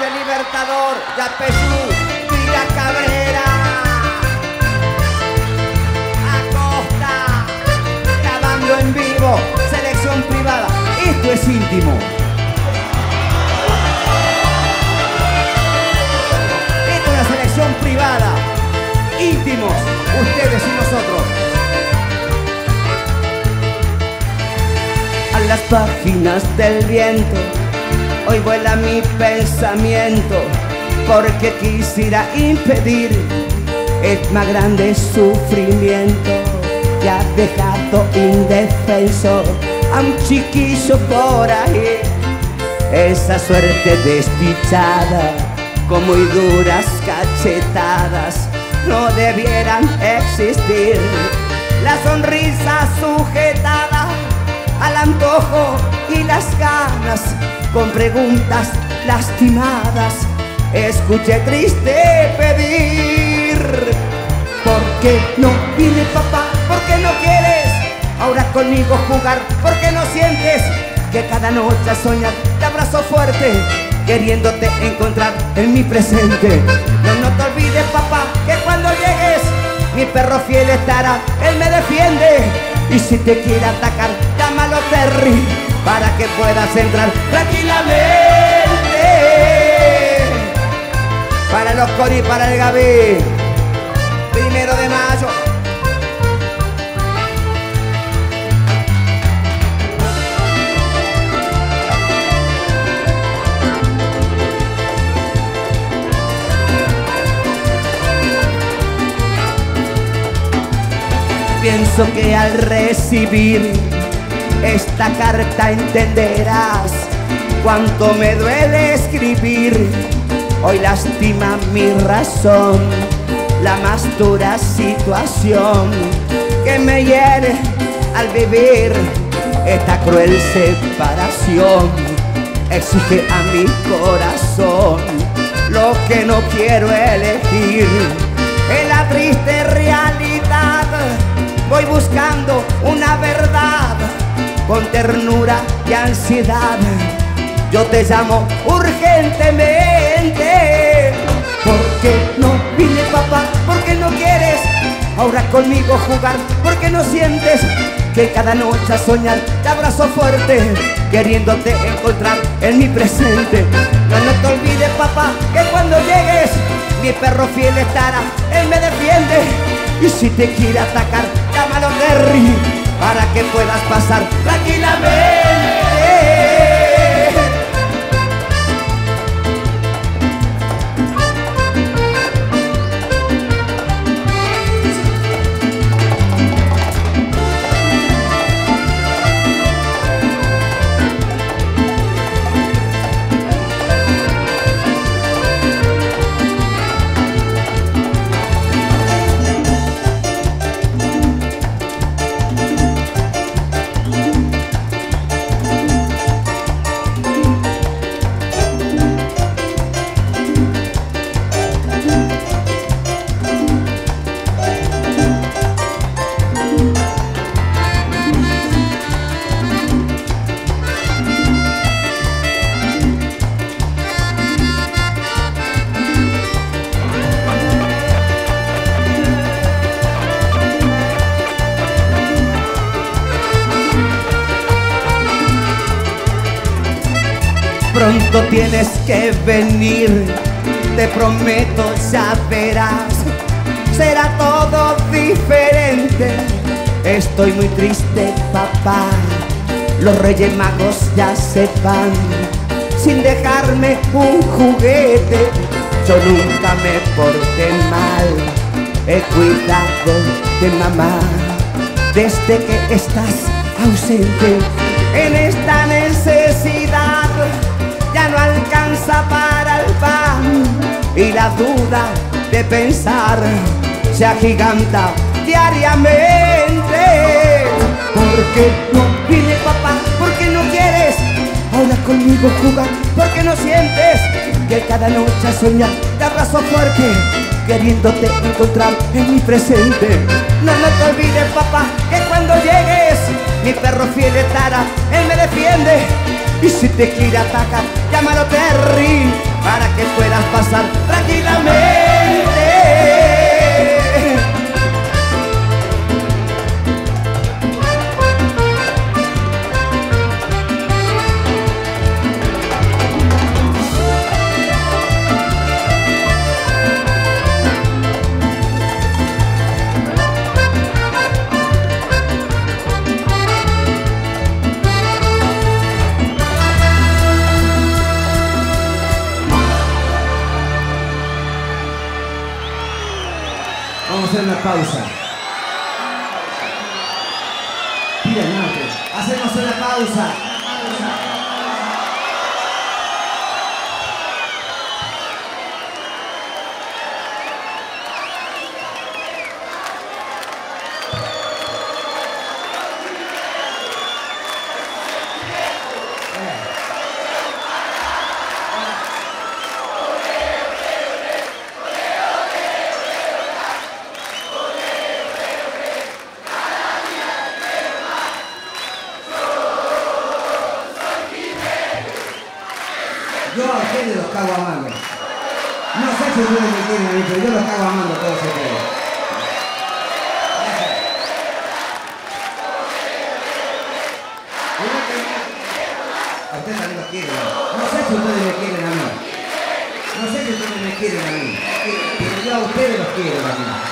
de Libertador, ya Pesú y ya Cabrera Acosta, grabando en vivo, Selección Privada, esto es íntimo. Esto es la Selección Privada, íntimos, ustedes y nosotros. Las páginas del viento, hoy vuela mi pensamiento, porque quisiera impedir el más grande sufrimiento que ha dejado indefenso a un chiquillo por ahí. Esa suerte desdichada, con muy duras cachetadas, no debieran existir. La sonrisa sujetada al antojo y las ganas, con preguntas lastimadas, escuché triste pedir. ¿Por qué no viene papá? ¿Por qué no quieres ahora conmigo jugar? ¿Por qué no sientes que cada noche soñas? Te abrazo fuerte, queriéndote encontrar en mi presente. No te olvides papá, que cuando llegues mi perro fiel estará, él me defiende. Y si te quiere atacar, llámalo Terry, para que puedas entrar tranquilamente. Para los Cori, para el Gabi, Primero de Mayo. Pienso que al recibir esta carta entenderás cuánto me duele escribir. Hoy lastima mi razón la más dura situación que me hiere al vivir esta cruel separación. Exige a mi corazón lo que no quiero elegir. En la triste realidad voy buscando una verdad, con ternura y ansiedad yo te llamo urgentemente. ¿Por qué no vine papá? ¿Por qué no quieres ahora conmigo jugar? ¿Por qué no sientes que cada noche soñar? Te abrazo fuerte, queriéndote encontrar en mi presente. No te olvides papá, que cuando llegues mi perro fiel estará, él me defiende. Y si te quiere atacar, llámalo Terry, para que puedas pasar tranquilamente. Pronto tienes que venir, te prometo ya verás, será todo diferente. Estoy muy triste papá, los Reyes Magos ya se van, sin dejarme un juguete. Yo nunca me porté mal, he cuidado de mamá, desde que estás ausente. En esta necesidad ya no alcanza para el pan, y la duda de pensar se agiganta diariamente. ¿Por qué no vine papá? ¿Por qué no quieres ahora conmigo jugar? ¿Por qué no sientes que cada noche soñar? Te abrazo fuerte, queriéndote encontrar en mi presente. No te olvides papá, que cuando llegues mi perro fiel estará, él me defiende. Y si te quiere atacar, llámalo Terry, para que pasar tranquilamente. Hacer una pausa. Tira, no, hacemos una pausa. Ustedes me quieren a mí, pero yo a ustedes los quiero a mí.